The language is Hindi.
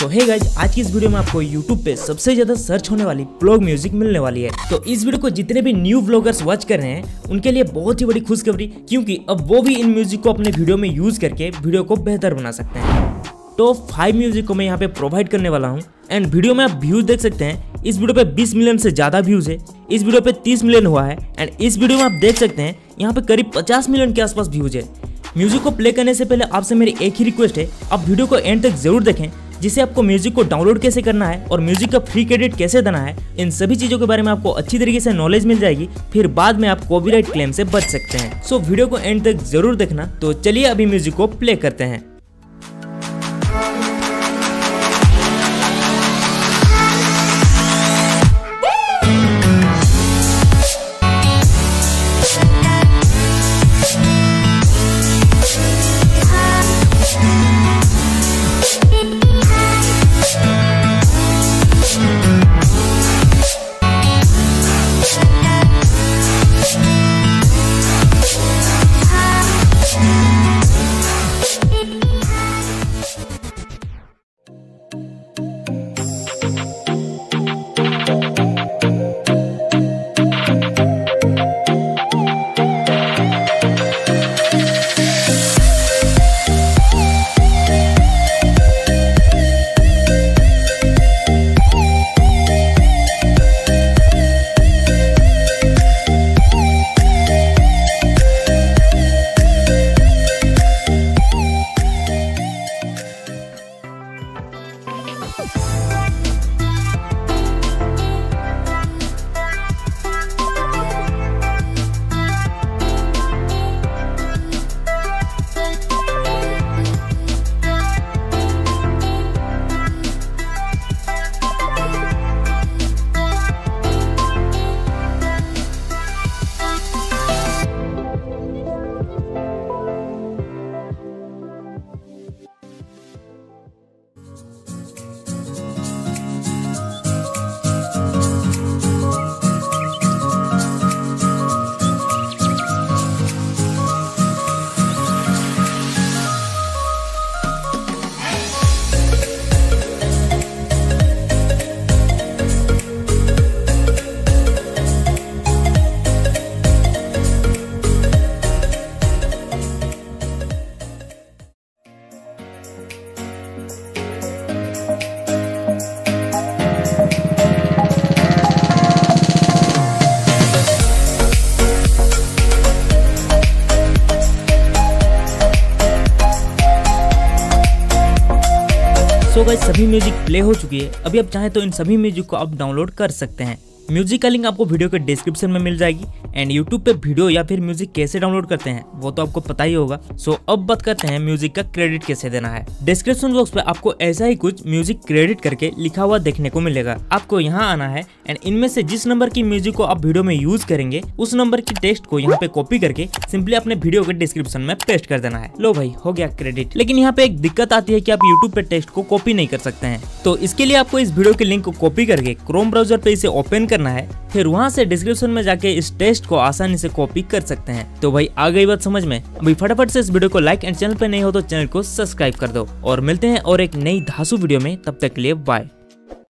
सो हे गाइस, आज की इस वीडियो में आपको YouTube पे सबसे ज्यादा सर्च होने वाली ब्लॉग म्यूजिक मिलने वाली है। तो इस वीडियो को जितने भी न्यू ब्लॉगर्स वॉच कर रहे हैं उनके लिए बहुत ही बड़ी खुशखबरी, क्योंकि अब वो भी इन म्यूजिक को अपने वीडियो में यूज करके वीडियो को बेहतर बना सकते हैं। टॉप 5 म्यूजिक को मैं यहाँ पे प्रोवाइड करने वाला हूँ एंड वीडियो में आप व्यूज देख सकते हैं। इस वीडियो पे 20 मिलियन से ज़्यादा व्यूज है, इस वीडियो पे 30 मिलियन हुआ है एंड इस वीडियो में आप देख सकते हैं यहाँ पे करीब 50 मिलियन के आसपास व्यूज है। म्यूजिक को प्ले करने से पहले आपसे मेरी एक ही रिक्वेस्ट है, आप वीडियो को एंड तक जरूर देखें, जिससे आपको म्यूजिक को डाउनलोड कैसे करना है और म्यूजिक का फ्री क्रेडिट कैसे देना है, इन सभी चीज़ों के बारे में आपको अच्छी तरीके से नॉलेज मिल जाएगी। फिर बाद में आप कॉपीराइट क्लेम से बच सकते हैं। सो वीडियो को एंड तक जरूर देखना। तो चलिए अभी म्यूजिक को प्ले करते हैं। सो गाइस, सभी म्यूजिक प्ले हो चुकी है। अभी आप चाहें तो इन सभी म्यूजिक को आप डाउनलोड कर सकते हैं। म्यूजिक का लिंक आपको वीडियो के डिस्क्रिप्शन में मिल जाएगी एंड YouTube पे वीडियो या फिर म्यूजिक कैसे डाउनलोड करते हैं वो तो आपको पता ही होगा। सो अब बात करते हैं म्यूजिक का क्रेडिट कैसे देना है। डिस्क्रिप्शन बॉक्स पे आपको ऐसा ही कुछ म्यूजिक क्रेडिट करके लिखा हुआ देखने को मिलेगा। आपको यहाँ आना है एंड इनमें से जिस नंबर की म्यूजिक को आप वीडियो में यूज करेंगे उस नंबर की टेक्स्ट को यहाँ पे कॉपी करके सिंपली अपने वीडियो के डिस्क्रिप्शन में पेस्ट कर देना है। लो भाई, हो गया क्रेडिट। लेकिन यहाँ पे एक दिक्कत आती है कि आप YouTube पे टेक्स्ट को कॉपी नहीं कर सकते हैं। तो इसके लिए आपको इस वीडियो के लिंक को कॉपी करके क्रोम ब्राउजर पे इसे ओपन करना है, फिर वहाँ से डिस्क्रिप्शन में जाके इस टेक्स्ट को आसानी से कॉपी कर सकते हैं। तो भाई, आ गई बात समझ में। अभी फटाफट से इस वीडियो को लाइक एंड चैनल पे नहीं हो तो चैनल को सब्सक्राइब कर दो और मिलते हैं और एक नई धांसू वीडियो में। तब तक के लिए बाय।